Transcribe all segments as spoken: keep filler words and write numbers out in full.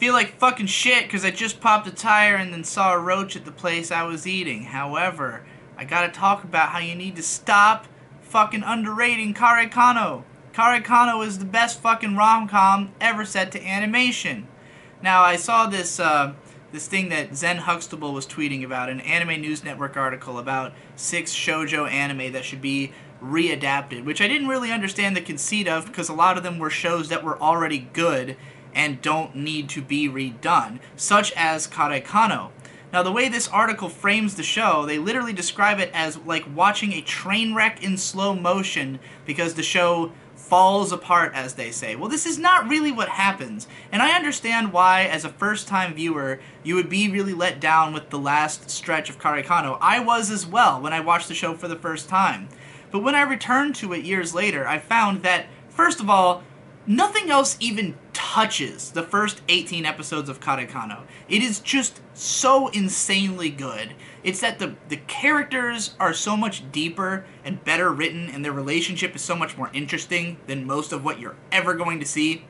feel like fucking shit because I just popped a tire and then saw a roach at the place I was eating. However, I gotta talk about how you need to stop fucking underrating Kare Kano. Kare Kano is the best fucking rom-com ever set to animation. Now, I saw this uh, this thing that Zen Huxtable was tweeting about, an Anime News Network article about six shoujo anime that should be readapted, which I didn't really understand the conceit of because a lot of them were shows that were already good and don't need to be redone, such as Kare Kano. Now, the way this article frames the show, they literally describe it as like watching a train wreck in slow motion because the show falls apart, as they say. Well, this is not really what happens. And I understand why, as a first-time viewer, you would be really let down with the last stretch of Kare Kano. I was as well when I watched the show for the first time. But when I returned to it years later, I found that, first of all, nothing else even touches the first eighteen episodes of Kare Kano. It is just so insanely good. It's that the, the characters are so much deeper and better written, and their relationship is so much more interesting than most of what you're ever going to see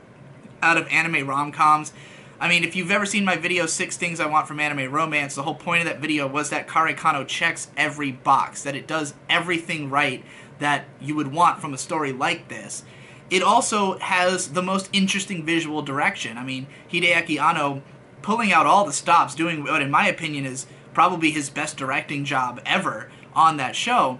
out of anime rom-coms. I mean, if you've ever seen my video, Six Things I Want from Anime Romance, the whole point of that video was that Kare Kano checks every box, that it does everything right that you would want from a story like this. It also has the most interesting visual direction. I mean, Hideaki Anno pulling out all the stops, doing what, in my opinion, is probably his best directing job ever on that show.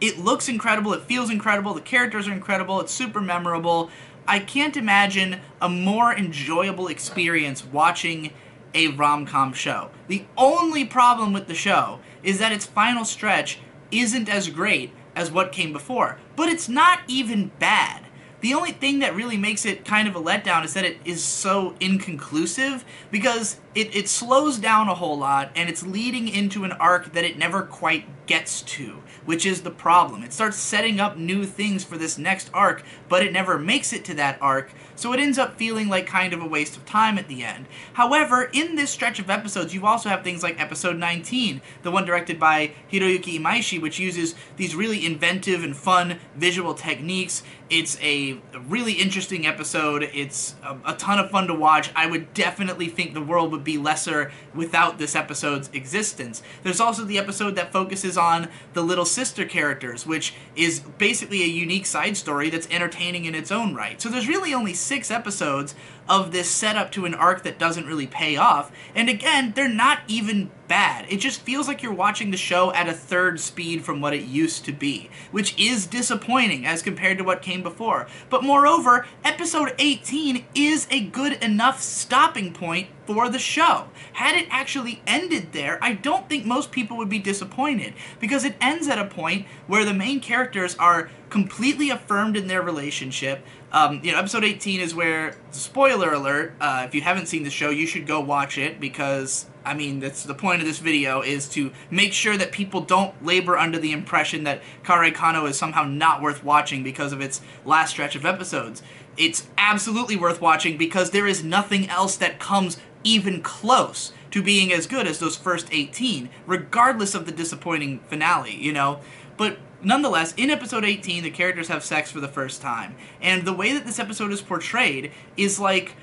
It looks incredible, it feels incredible, the characters are incredible, it's super memorable. I can't imagine a more enjoyable experience watching a rom-com show. The only problem with the show is that its final stretch isn't as great as what came before, but it's not even bad. The only thing that really makes it kind of a letdown is that it is so inconclusive, because it, it slows down a whole lot, and it's leading into an arc that it never quite gets to, which is the problem. It starts setting up new things for this next arc, but it never makes it to that arc, so it ends up feeling like kind of a waste of time at the end. However, in this stretch of episodes, you also have things like episode nineteen, the one directed by Hiroyuki Imaishi, which uses these really inventive and fun visual techniques. It's a A really interesting episode. It's a, a ton of fun to watch. I would definitely think the world would be lesser without this episode's existence. There's also the episode that focuses on the little sister characters, which is basically a unique side story that's entertaining in its own right. So there's really only six episodes of this setup to an arc that doesn't really pay off. And again, they're not even bad. It just feels like you're watching the show at a third speed from what it used to be, which is disappointing as compared to what came before. But moreover, episode eighteen is a good enough stopping point for the show. Had it actually ended there, I don't think most people would be disappointed, because it ends at a point where the main characters are completely affirmed in their relationship. Um, you know, episode eighteen is where, spoiler alert, uh, if you haven't seen the show, you should go watch it, because, I mean, that's the point of this video, is to make sure that people don't labor under the impression that Kare Kano is somehow not worth watching because of its last stretch of episodes. It's absolutely worth watching, because there is nothing else that comes even close to being as good as those first eighteen, regardless of the disappointing finale, you know? But nonetheless, in episode eighteen, the characters have sex for the first time. And the way that this episode is portrayed is like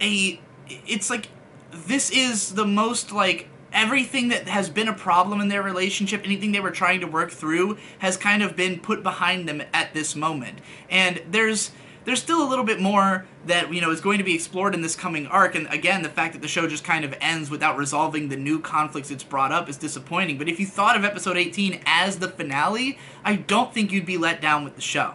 a... It's like... This is the most, like, everything that has been a problem in their relationship, anything they were trying to work through, has kind of been put behind them at this moment. And there's... There's still a little bit more that, you know, is going to be explored in this coming arc, and again, the fact that the show just kind of ends without resolving the new conflicts it's brought up is disappointing, but if you thought of episode eighteen as the finale, I don't think you'd be let down with the show.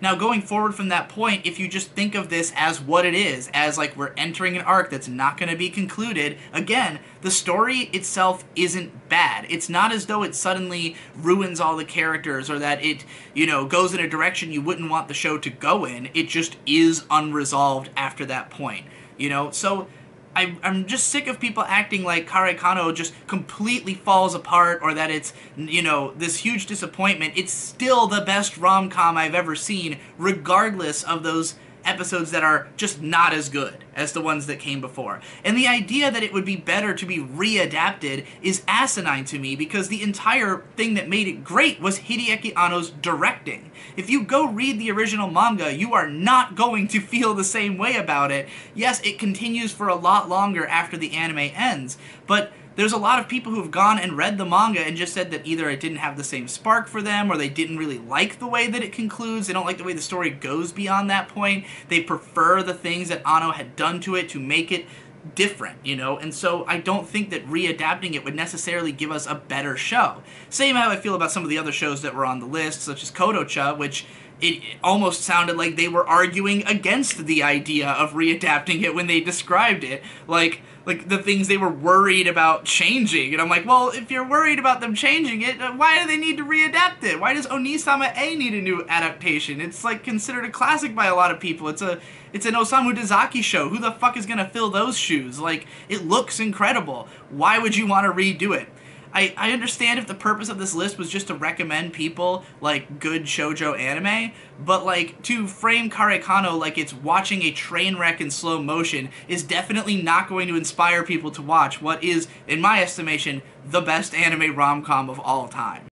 Now, going forward from that point, if you just think of this as what it is, as, like, we're entering an arc that's not going to be concluded, again, the story itself isn't bad. It's not as though it suddenly ruins all the characters, or that it, you know, goes in a direction you wouldn't want the show to go in. It just is unresolved after that point, you know? So I, I'm just sick of people acting like Kare Kano just completely falls apart, or that it's, you know, this huge disappointment. It's still the best rom-com I've ever seen, regardless of those episodes that are just not as good as the ones that came before. And the idea that it would be better to be readapted is asinine to me, because the entire thing that made it great was Hideaki Anno's directing. If you go read the original manga, you are not going to feel the same way about it. Yes, it continues for a lot longer after the anime ends, but there's a lot of people who've gone and read the manga and just said that either it didn't have the same spark for them, or they didn't really like the way that it concludes, they don't like the way the story goes beyond that point, they prefer the things that Anno had done to it to make it different, you know, and so I don't think that readapting it would necessarily give us a better show. Same how I feel about some of the other shows that were on the list, such as Kodocha, which it almost sounded like they were arguing against the idea of readapting it when they described it, like, like the things they were worried about changing, and I'm like, well, if you're worried about them changing it, why do they need to readapt it? Why does Onisama A need a new adaptation? It's like considered a classic by a lot of people. It's a, it's an Osamu Dezaki show. Who the fuck is gonna fill those shoes? Like, it looks incredible. Why would you want to redo it? I, I understand if the purpose of this list was just to recommend people, like, good shoujo anime, but, like, to frame Kare Kano like it's watching a train wreck in slow motion is definitely not going to inspire people to watch what is, in my estimation, the best anime rom-com of all time.